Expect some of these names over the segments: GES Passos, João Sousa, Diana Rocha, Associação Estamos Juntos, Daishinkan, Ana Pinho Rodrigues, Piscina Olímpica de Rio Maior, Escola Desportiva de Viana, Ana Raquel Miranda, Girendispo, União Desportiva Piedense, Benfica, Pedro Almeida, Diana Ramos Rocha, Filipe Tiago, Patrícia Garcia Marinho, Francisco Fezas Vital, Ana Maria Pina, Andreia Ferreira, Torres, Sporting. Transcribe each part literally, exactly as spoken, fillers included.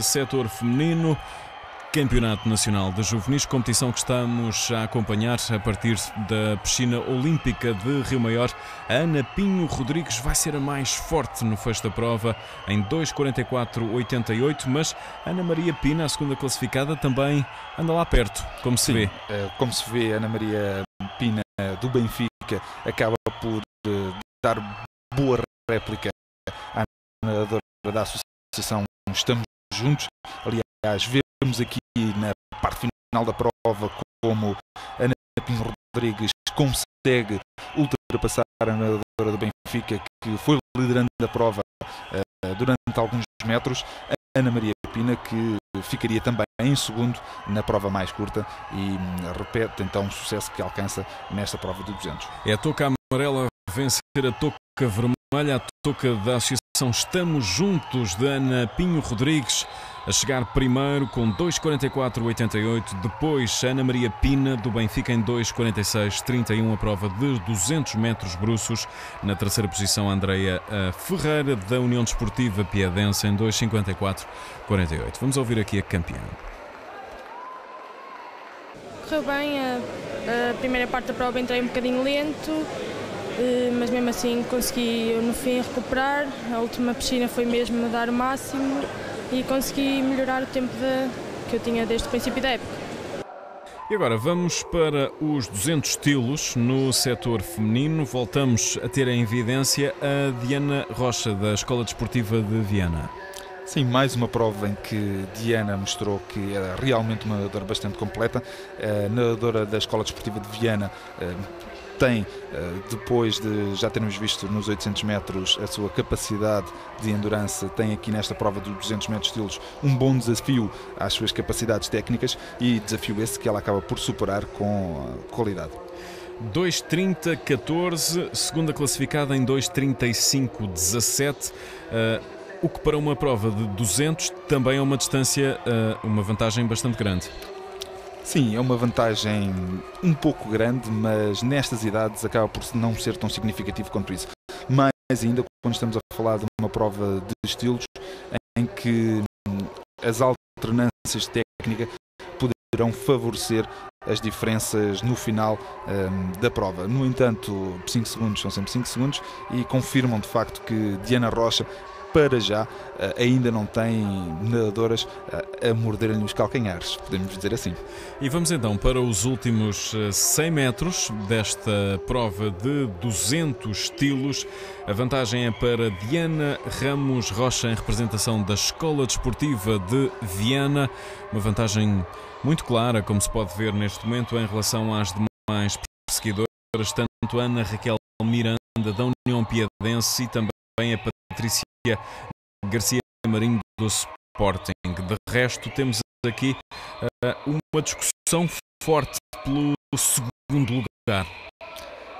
Setor feminino, Campeonato Nacional de Juvenis, competição que estamos a acompanhar a partir da Piscina Olímpica de Rio Maior. A Ana Pinho Rodrigues vai ser a mais forte no fecho da prova em dois quarenta e quatro oitenta e oito, mas Ana Maria Pina, a segunda classificada, também anda lá perto, como se Sim, vê. Como se vê, Ana Maria Pina do Benfica acaba por dar boa réplica à nadadora da Associação Estamos Juntos. Aliás, vemos aqui na parte final da prova como Ana Pinho Rodrigues consegue ultrapassar a nadadora do Benfica, que foi liderando a prova uh, durante alguns metros. A Ana Maria Pina, que ficaria também em segundo na prova mais curta, e repete então o sucesso que alcança nesta prova de duzentos. É a touca amarela vencer a touca vermelha, a touca da Associação Estamos Juntos de Ana Pinho Rodrigues, a chegar primeiro com dois quarenta e quatro oitenta e oito, depois Ana Maria Pina do Benfica em dois quarenta e seis trinta e um, a prova de duzentos metros bruços. Na terceira posição, Andreia Ferreira da União Desportiva Piedense em dois cinquenta e quatro quarenta e oito. Vamos ouvir aqui a campeã. Correu bem, a, a primeira parte da prova entrei um bocadinho lento, mas mesmo assim consegui no fim recuperar. A última piscina foi mesmo dar o máximo e consegui melhorar o tempo de, que eu tinha desde o princípio da época. E agora vamos para os duzentos estilos no setor feminino. Voltamos a ter em evidência a Diana Rocha da Escola Desportiva de Viana. Sim, mais uma prova em que Diana mostrou que era realmente uma nadadora bastante completa. A nadadora da Escola Desportiva de Viana tem, depois de já termos visto nos oitocentos metros a sua capacidade de endurance, tem aqui nesta prova dos duzentos metros estilos um bom desafio às suas capacidades técnicas, e desafio esse que ela acaba por superar com qualidade. dois trinta catorze, segunda classificada em dois trinta e cinco dezassete, uh, o que para uma prova de duzentos também é uma distância, uh, uma vantagem bastante grande. Sim, é uma vantagem um pouco grande, mas nestas idades acaba por não ser tão significativo quanto isso. Mais ainda quando estamos a falar de uma prova de estilos em que as alternâncias de técnica poderão favorecer as diferenças no final hum, da prova. No entanto, cinco segundos são sempre cinco segundos e confirmam de facto que Diana Rocha, para já, ainda não tem nadadoras a morderem-lhe os calcanhares, podemos dizer assim. E vamos então para os últimos cem metros desta prova de duzentos estilos. A vantagem é para Diana Ramos Rocha, em representação da Escola Desportiva de Viana. Uma vantagem muito clara, como se pode ver neste momento, em relação às demais perseguidoras, tanto Ana Raquel Miranda da União Piedense e também a Patrícia Garcia Marinho do Sporting. De resto, temos aqui uh, uma discussão forte pelo segundo lugar.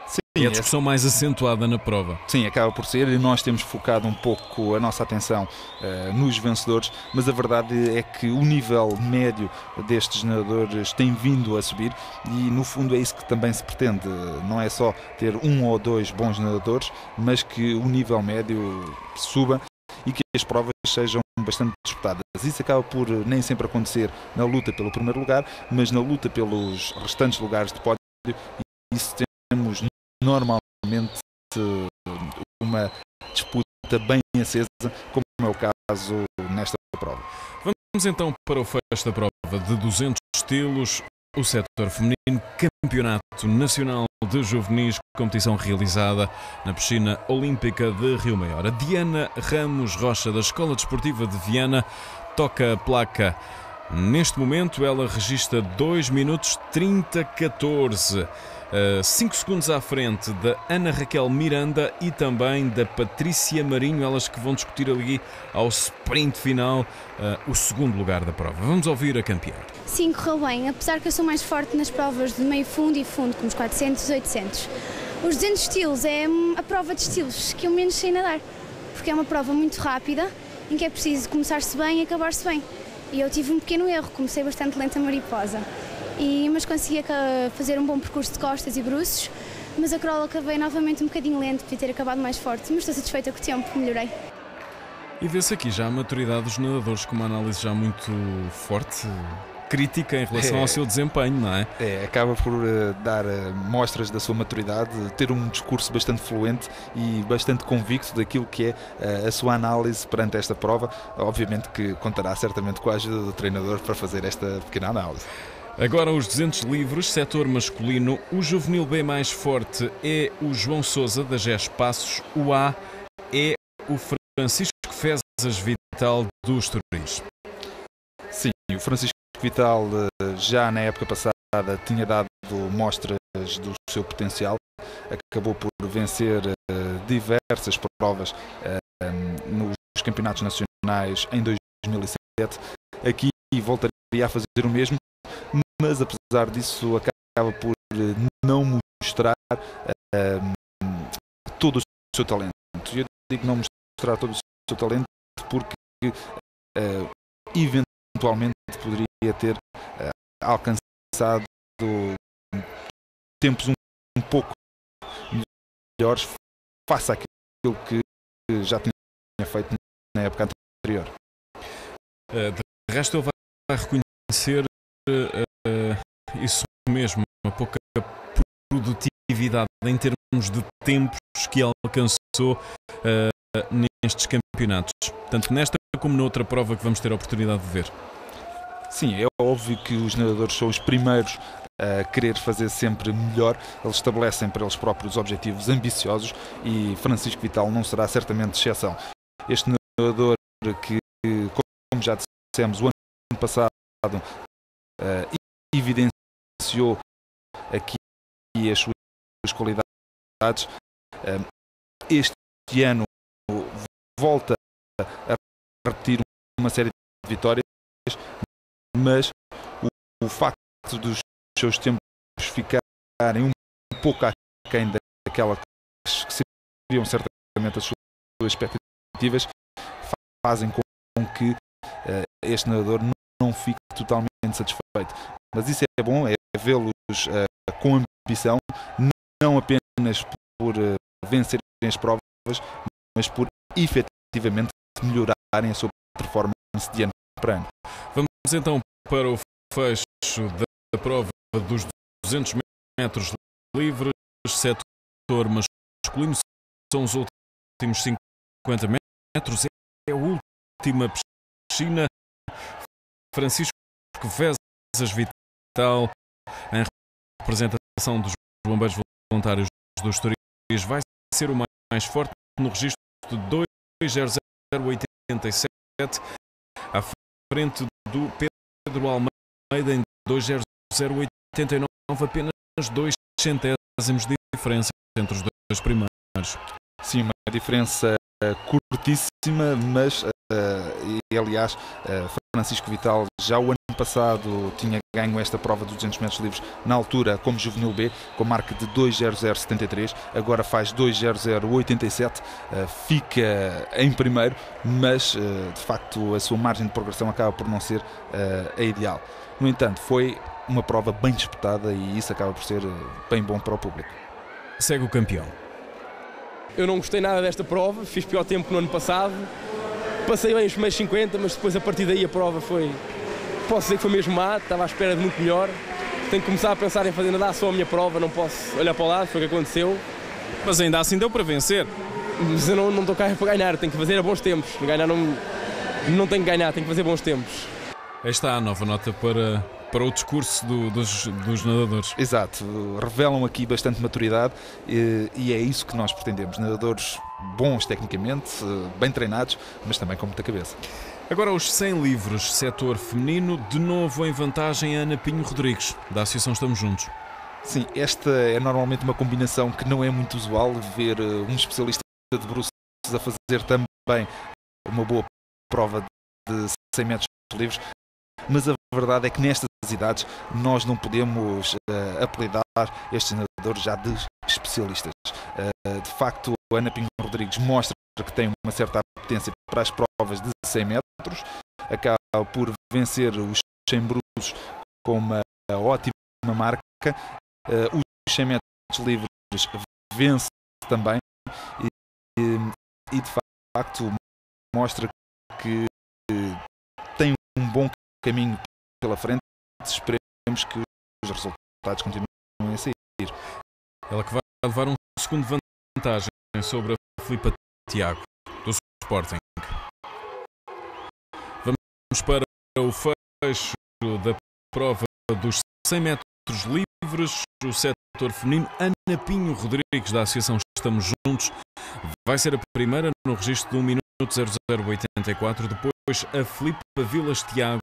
Sim, é a discussão mais acentuada na prova. Sim, acaba por ser, e nós temos focado um pouco a nossa atenção uh, nos vencedores, mas a verdade é que o nível médio destes nadadores tem vindo a subir, e no fundo é isso que também se pretende. Não é só ter um ou dois bons nadadores, mas que o nível médio suba e que as provas sejam bastante disputadas. Isso acaba por nem sempre acontecer na luta pelo primeiro lugar, mas na luta pelos restantes lugares de pódio, isso temos normalmente uma disputa bem acesa, como é o caso nesta prova. Vamos então para o fecho da prova de duzentos estilos, o setor feminino, Campeonato Nacional de Juvenis, competição realizada na Piscina Olímpica de Rio Maior. A Diana Ramos Rocha da Escola Desportiva de Viana toca a placa. Neste momento ela registra dois minutos trinta catorze, cinco segundos à frente da Ana Raquel Miranda e também da Patrícia Marinho, elas que vão discutir ali ao sprint final uh, o segundo lugar da prova. Vamos ouvir a campeã. Sim, correu bem, apesar que eu sou mais forte nas provas de meio fundo e fundo, como os quatrocentos e oitocentos. Os duzentos estilos é a prova de estilos que eu menos sei nadar, porque é uma prova muito rápida em que é preciso começar-se bem e acabar-se bem. E eu tive um pequeno erro, comecei bastante lenta a mariposa, e, mas consegui fazer um bom percurso de costas e bruços, mas a crawl acabei novamente um bocadinho lento, podia ter acabado mais forte, mas estou satisfeita com o tempo, melhorei. E vê-se aqui já a maturidade dos nadadores, com uma análise já muito forte, crítica em relação é, ao seu desempenho, não é? É, acaba por uh, dar uh, mostras da sua maturidade, ter um discurso bastante fluente e bastante convicto daquilo que é uh, a sua análise perante esta prova. Obviamente que contará certamente com a ajuda do treinador para fazer esta pequena análise. Agora os duzentos livres, setor masculino. O juvenil B mais forte é o João Sousa, da G E S Passos. O A é o Francisco Fezas Vital, do Torres. Sim, o Francisco Vital já na época passada tinha dado mostras do seu potencial, acabou por vencer diversas provas nos campeonatos nacionais em dois mil e sete. Aqui voltaria a fazer o mesmo, mas apesar disso acaba por não mostrar todo o seu talento. Eu digo não mostrar todo o seu talento porque eventualmente poderia ter uh, alcançado tempos um, um pouco melhores face àquilo que já tinha feito na época anterior. Uh, de resto, ele vai reconhecer uh, isso mesmo, uma pouca produtividade em termos de tempos que alcançou uh, nestes campeonatos, tanto nesta como noutra prova que vamos ter a oportunidade de ver. Sim, é óbvio que os nadadores são os primeiros a querer fazer sempre melhor. Eles estabelecem para eles próprios objetivos ambiciosos e Francisco Vital não será certamente exceção. Este nadador que, como já dissemos, o ano passado uh, evidenciou aqui as suas qualidades, uh, este ano volta a repetir uma série de vitórias, mas o, o facto dos seus tempos ficarem um pouco aquém daquela que seriam certamente as suas expectativas fazem com que uh, este nadador não, não fique totalmente satisfeito. Mas isso é bom, é vê-los uh, com ambição, não apenas por uh, vencerem as provas, mas por efetivamente melhorarem a sua performance de ano para ano. Vamos então para o fecho da prova dos duzentos metros livres, setor masculino, são os últimos cinquenta metros, é a última piscina. Francisco Fezas Vital, em representação dos bombeiros voluntários dos Torres, vai ser o mais forte no registro de dois zero zero oitenta e sete, à frente do Pedro Almeida em dois zero zero oitenta e nove, apenas dois centésimos de diferença entre os dois primeiros. Sim, uma diferença curtíssima, mas uh, e, aliás uh, Francisco Vital já o ano passado tinha ganho esta prova de duzentos metros livres na altura como juvenil B, com marca de dois zero zero setenta e três, agora faz dois zero zero oitenta e sete, uh, fica em primeiro, mas uh, de facto a sua margem de progressão acaba por não ser uh, a ideal. No entanto, foi uma prova bem disputada e isso acaba por ser bem bom para o público. Segue o campeão. Eu não gostei nada desta prova, fiz pior tempo no ano passado, passei bem os primeiros cinquenta, mas depois a partir daí a prova foi, posso dizer que foi mesmo má, estava à espera de muito melhor. Tenho que começar a pensar em fazer nadar só a minha prova, não posso olhar para o lado, foi o que aconteceu. Mas ainda assim deu para vencer. Mas eu não, não estou cá para ganhar, tenho que fazer a bons tempos, ganhar não, não tenho que ganhar, tenho que fazer bons tempos. Esta é a nova nota para... para o discurso do, dos, dos nadadores. Exato, revelam aqui bastante maturidade e, e é isso que nós pretendemos, nadadores bons tecnicamente, bem treinados, mas também com muita cabeça. Agora os cem livres, setor feminino, de novo em vantagem a Ana Pinho Rodrigues, da Associação Estamos Juntos. Sim, esta é normalmente uma combinação que não é muito usual, ver um especialista de bruços a fazer também uma boa prova de cem metros livres, mas a verdade é que nestas idades nós não podemos uh, apelidar estes nadadores já de especialistas. Uh, de facto, a Ana Pinho Rodrigues mostra que tem uma certa apetência para as provas de cem metros, acaba por vencer os cem bruços com uma ótima marca, uh, os cem metros livres vence também e, e de facto mostra que tem um bom caminho pela frente. Esperemos que os resultados continuem a sair. Ela que vai levar um segundo vantagem sobre a Filipe Tiago, do Sporting. Vamos para o fecho da prova dos cem metros livres. O setor feminino, Ana Pinho Rodrigues, da Associação Estamos Juntos, vai ser a primeira no registro de um minuto zero zero oitenta e quatro. Depois a Filipe Vilas Tiago,